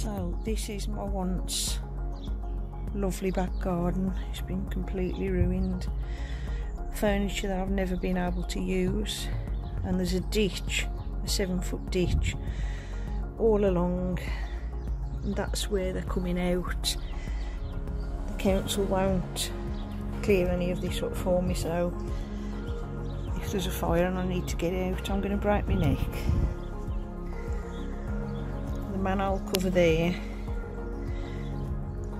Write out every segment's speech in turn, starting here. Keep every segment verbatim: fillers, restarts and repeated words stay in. So this is my once lovely back garden. It's been completely ruined. Furniture that I've never been able to use, and there's a ditch, a seven foot ditch all along, and that's where they're coming out. The council won't clear any of this up for me, so if there's a fire and I need to get out, I'm going to break my neck. The manhole cover there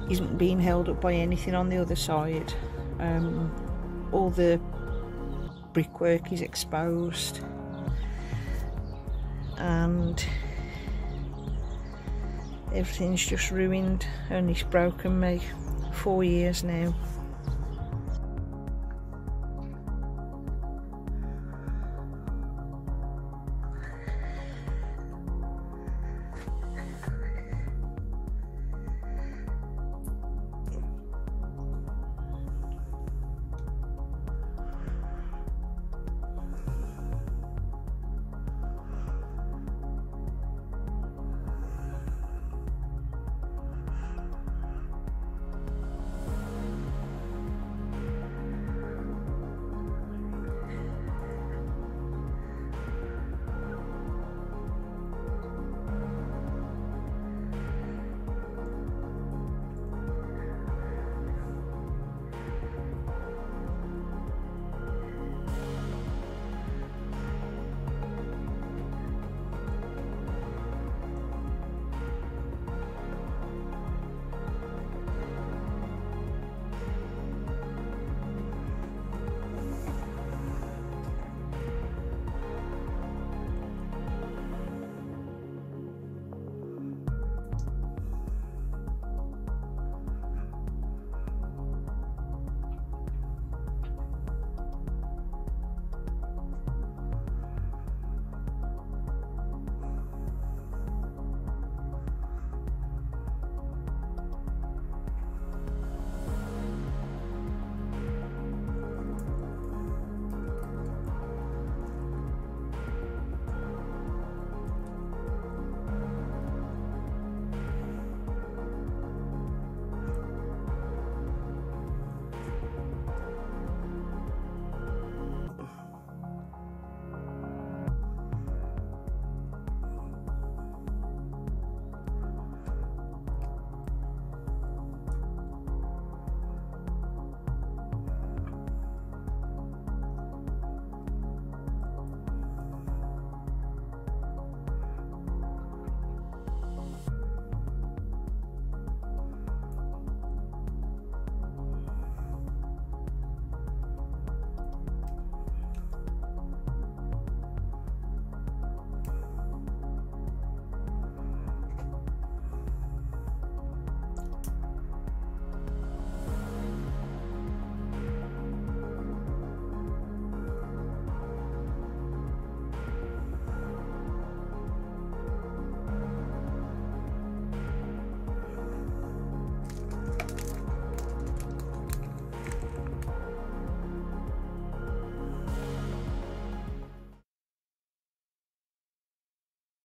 isn't being held up by anything on the other side. Um, all the brickwork is exposed, and everything's just ruined, and it's broken me four years now.